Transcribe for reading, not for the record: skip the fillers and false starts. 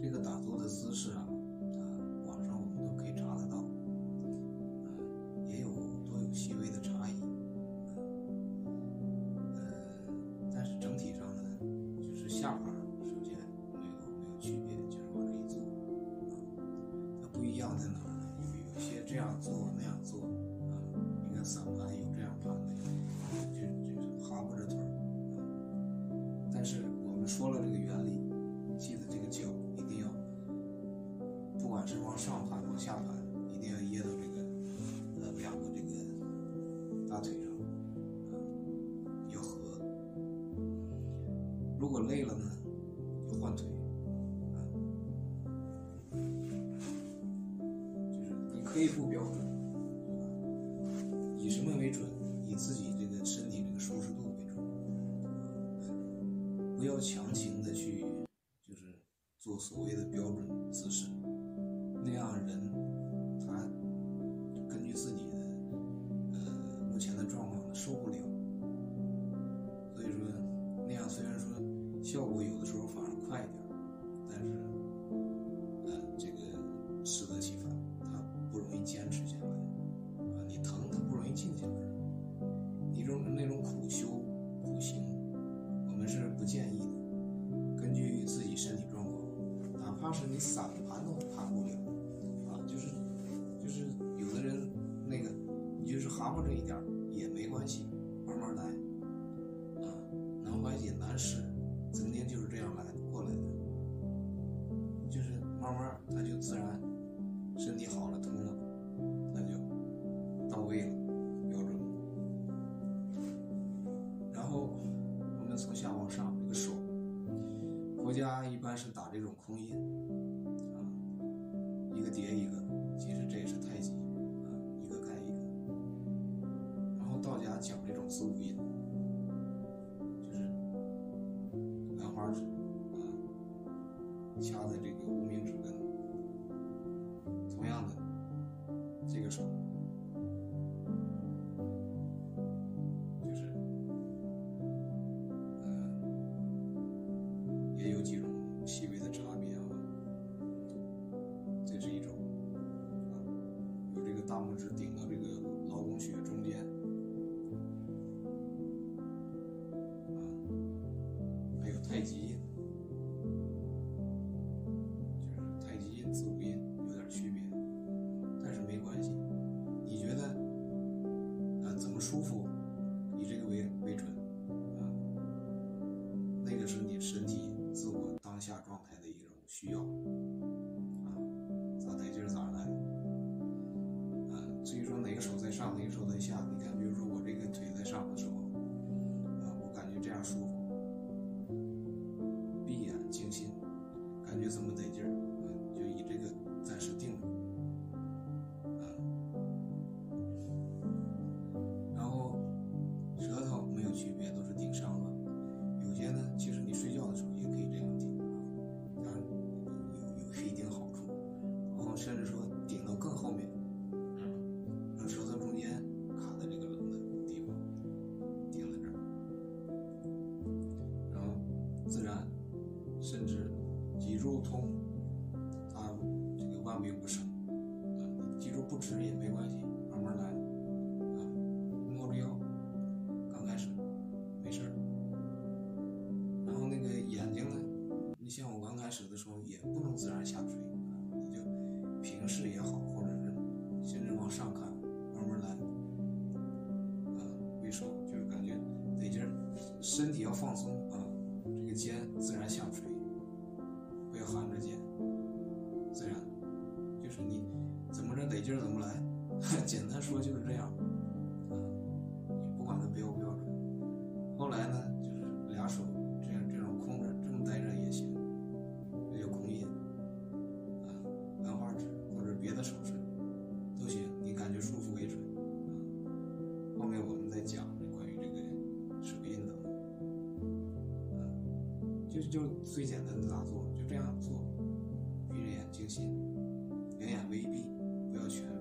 这个打坐的姿势啊，网上我们都可以查得到，也有多有细微的差异，但是整体上呢，就是下巴首先没有区别，就是往这一坐，它不一样在哪儿呢？有些这样做那样做，你看散盘有这样盘的，就是哈巴着腿，但是我们说了这个原理，记得这个脚一定要，不管是往上盘往下盘，一定要掖到这个两个这个大腿上，要合。如果累了呢，就换腿，就是你可以不标准，以什么为准？以自己这个身体这个舒适度为准，不要强行的去。做所谓的标准姿势，那样人他根据自己的目前的状况受不了，所以说那样虽然说效果有的时候反而快一点，但是这个适得其反，他不容易坚持下来啊。你疼他不容易静下来，你那种苦修苦行，我们是不建议的，根据自己身体状况。哪怕是你散盘都盘不了啊，就是有的人那个你就是蛤蟆这一点也没关系，慢慢来啊，难缓解难适，曾经就是这样来过来的，就是慢慢他就自然身体好了疼了，他就到位了标准了。然后我们从下往上这个手。佛家一般是打这种空印，一个叠一个，其实这也是太极，一个盖一个。然后道家讲这种四物印，就是兰花指掐在这个无名指根，同样的这个手就是。也有几种细微的差别啊，这是一种有这个大拇指顶到这个劳宫穴中间还有太极印，就是太极印子午印有点区别，但是没关系，你觉得怎么舒服，以这个为准那个是你身体。自我当下状态的一种需要咋得劲咋来至于说哪个手在上哪个手在下，你看比如说我这个腿在上的时候我感觉这样舒服，闭眼静心感觉这么得劲就以这个暂时定住然后舌头没有区别，都是顶上了。有些呢其实你睡觉的时候也可以这样顶当然有一定好处，然后甚至说顶到更后面，让舌头中间卡在这个棱的地方，顶在这儿，然后自然甚至脊柱痛它这个万病不生你脊柱不直也没关系，慢慢来摸着腰刚开始没事儿。然后那个眼睛呢，你像我刚开始的时候也不能自然下垂你就平视也好，或者是甚至往上看，慢慢来为首就是感觉得劲儿，身体要放松这个肩自然下垂，不要含着肩，自然就是你怎么着得劲儿怎么来简单说就是这样你不管它标不标准。后来呢就是俩手这种空着这么待着也行，这叫空印兰花指或者别的手势都行，你感觉舒服为准后面我们再讲关于这个手印等就最简单的打坐，就这样做，闭着眼静心，两眼微闭，不要全